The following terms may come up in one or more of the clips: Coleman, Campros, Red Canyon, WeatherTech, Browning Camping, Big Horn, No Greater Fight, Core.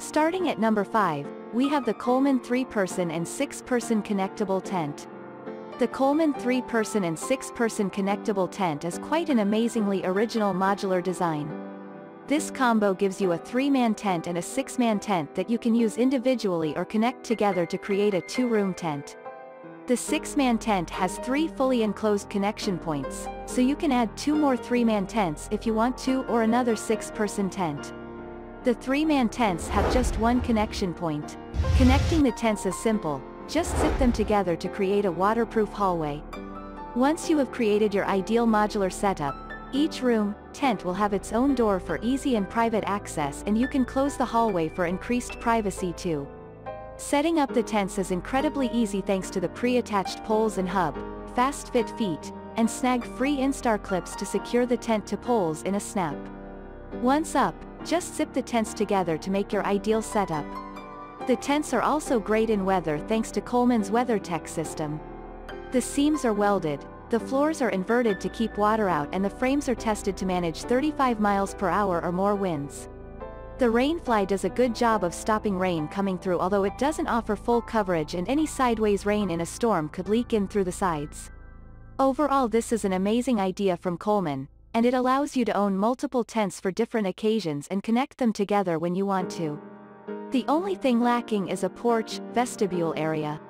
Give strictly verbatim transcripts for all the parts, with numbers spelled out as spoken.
Starting at number five, we have the Coleman three person and six person connectable tent. The Coleman three person and six person connectable tent is quite an amazingly original modular design. This combo gives you a three man tent and a six man tent that you can use individually or connect together to create a two room tent. The six man tent has three fully enclosed connection points, so you can add two more three man tents if you want to, or another six person tent. The three man tents have just one connection point. Connecting the tents is simple, just zip them together to create a waterproof hallway. Once you have created your ideal modular setup, each room, tent will have its own door for easy and private access, and you can close the hallway for increased privacy too. Setting up the tents is incredibly easy thanks to the pre-attached poles and hub, fast fit feet, and snag free Instar clips to secure the tent to poles in a snap. Once up, just zip the tents together to make your ideal setup. The tents are also great in weather thanks to Coleman's WeatherTech system. The seams are welded, the floors are inverted to keep water out, and the frames are tested to manage thirty-five miles per hour or more winds. The rainfly does a good job of stopping rain coming through, although it doesn't offer full coverage, and any sideways rain in a storm could leak in through the sides. Overall, this is an amazing idea from Coleman, and it allows you to own multiple tents for different occasions and connect them together when you want to. The only thing lacking is a porch, vestibule area.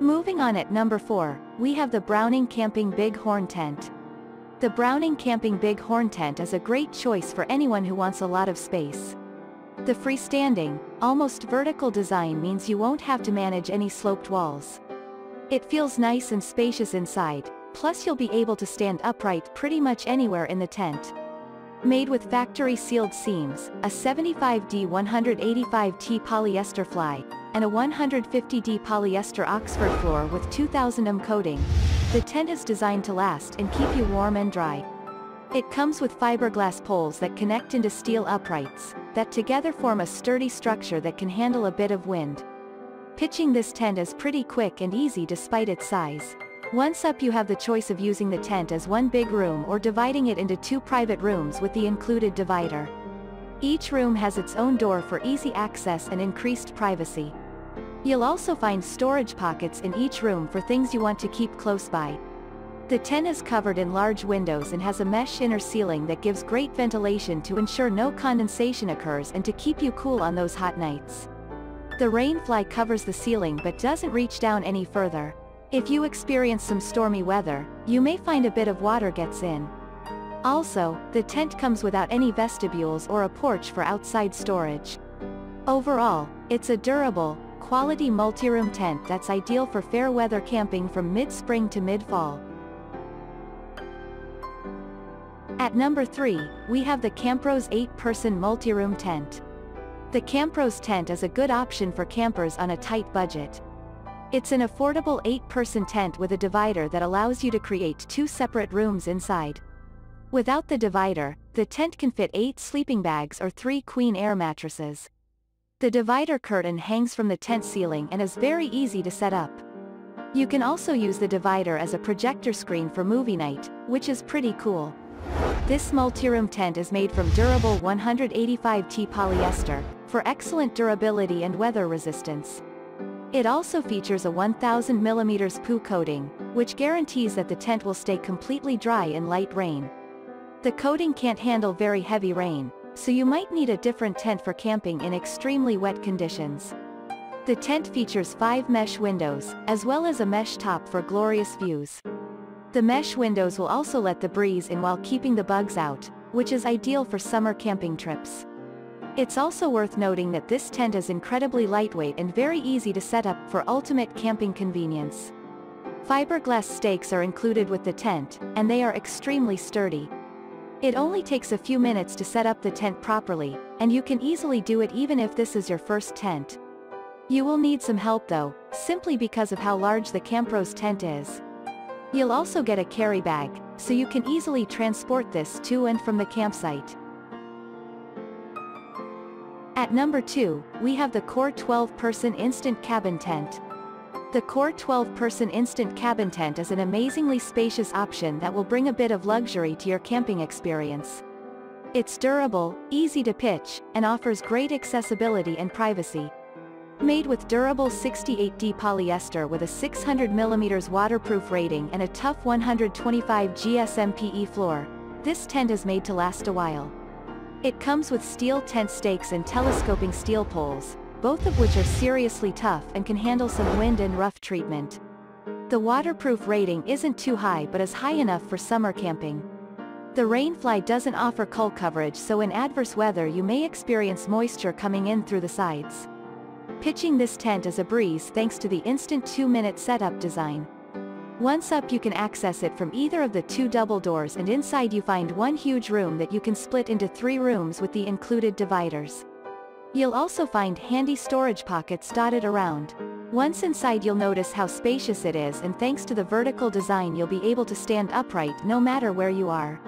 Moving on, at number four, we have the Browning Camping Big Horn Tent. The Browning Camping Big Horn Tent is a great choice for anyone who wants a lot of space. The freestanding, almost vertical design means you won't have to manage any sloped walls. It feels nice and spacious inside. Plus, you'll be able to stand upright pretty much anywhere in the tent. Made with factory sealed seams, a seventy-five D one eighty-five T polyester fly, and a one fifty D polyester Oxford floor with two thousand M coating, the tent is designed to last and keep you warm and dry. It comes with fiberglass poles that connect into steel uprights, that together form a sturdy structure that can handle a bit of wind. Pitching this tent is pretty quick and easy despite its size. Once up, you have the choice of using the tent as one big room or dividing it into two private rooms with the included divider. Each room has its own door for easy access and increased privacy. You'll also find storage pockets in each room for things you want to keep close by. The tent is covered in large windows and has a mesh inner ceiling that gives great ventilation to ensure no condensation occurs and to keep you cool on those hot nights. The rainfly covers the ceiling but doesn't reach down any further. If you experience some stormy weather, you may find a bit of water gets in. Also, the tent comes without any vestibules or a porch for outside storage. Overall, it's a durable, quality multi-room tent that's ideal for fair weather camping from mid-spring to mid-fall. At number three, we have the Campros eight person multi-room tent. The Campros tent is a good option for campers on a tight budget. It's an affordable eight person tent with a divider that allows you to create two separate rooms inside. Without the divider, the tent can fit eight sleeping bags or three queen air mattresses. The divider curtain hangs from the tent ceiling and is very easy to set up. You can also use the divider as a projector screen for movie night, which is pretty cool. This multi-room tent is made from durable one eighty-five T polyester, for excellent durability and weather resistance. It also features a one thousand millimeter P U coating, which guarantees that the tent will stay completely dry in light rain. The coating can't handle very heavy rain, so you might need a different tent for camping in extremely wet conditions. The tent features five mesh windows, as well as a mesh top for glorious views. The mesh windows will also let the breeze in while keeping the bugs out, which is ideal for summer camping trips. It's also worth noting that this tent is incredibly lightweight and very easy to set up for ultimate camping convenience. Fiberglass stakes are included with the tent, and they are extremely sturdy. It only takes a few minutes to set up the tent properly, and you can easily do it even if this is your first tent. You will need some help though, simply because of how large the Campros tent is. You'll also get a carry bag, so you can easily transport this to and from the campsite. At number two, we have the Core twelve person Instant Cabin Tent. The Core twelve person Instant Cabin Tent is an amazingly spacious option that will bring a bit of luxury to your camping experience. It's durable, easy to pitch, and offers great accessibility and privacy. Made with durable sixty-eight D polyester with a six hundred millimeter waterproof rating and a tough one hundred twenty-five G S M P E floor, this tent is made to last a while. It comes with steel tent stakes and telescoping steel poles, both of which are seriously tough and can handle some wind and rough treatment. The waterproof rating isn't too high but is high enough for summer camping. The rainfly doesn't offer cull coverage, so in adverse weather you may experience moisture coming in through the sides. Pitching this tent is a breeze thanks to the instant two minute setup design. Once up, you can access it from either of the two double doors, and inside you find one huge room that you can split into three rooms with the included dividers. You'll also find handy storage pockets dotted around. Once inside, you'll notice how spacious it is, and thanks to the vertical design you'll be able to stand upright no matter where you are.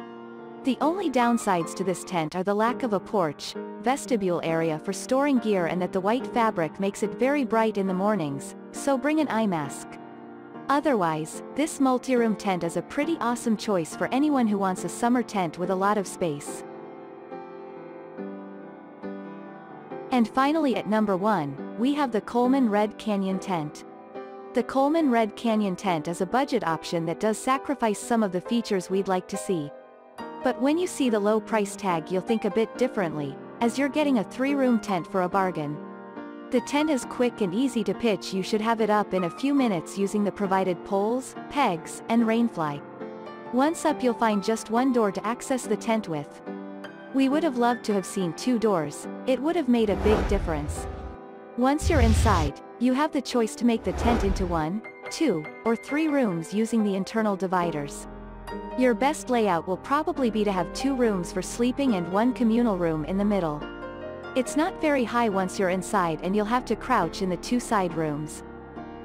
The only downsides to this tent are the lack of a porch, vestibule area for storing gear, and that the white fabric makes it very bright in the mornings, so bring an eye mask. Otherwise, this multi-room tent is a pretty awesome choice for anyone who wants a summer tent with a lot of space. And finally, at number one, we have the Coleman Red Canyon Tent. The Coleman Red Canyon Tent is a budget option that does sacrifice some of the features we'd like to see. But when you see the low price tag, you'll think a bit differently, as you're getting a three room tent for a bargain. The tent is quick and easy to pitch. You should have it up in a few minutes using the provided poles, pegs, and rainfly. Once up, you'll find just one door to access the tent with. We would have loved to have seen two doors, it would have made a big difference. Once you're inside, you have the choice to make the tent into one, two, or three rooms using the internal dividers. Your best layout will probably be to have two rooms for sleeping and one communal room in the middle. It's not very high once you're inside, and you'll have to crouch in the two side rooms.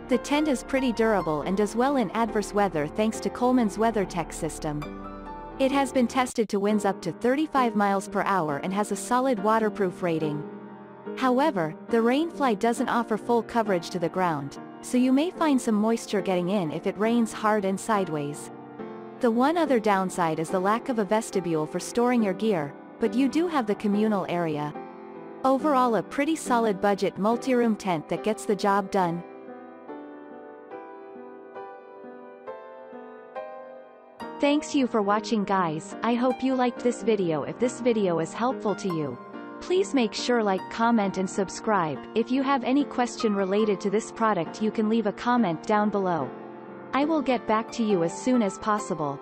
The tent is pretty durable and does well in adverse weather thanks to Coleman's WeatherTech system. It has been tested to winds up to thirty-five miles per hour and has a solid waterproof rating. However, the rainfly doesn't offer full coverage to the ground, so you may find some moisture getting in if it rains hard and sideways. The one other downside is the lack of a vestibule for storing your gear, but you do have the communal area. Overall, a pretty solid budget multi-room tent that gets the job done. Thanks you for watching, guys. I hope you liked this video. If this video is helpful to you, please make sure like, comment and subscribe. If you have any question related to this product, you can leave a comment down below. I will get back to you as soon as possible.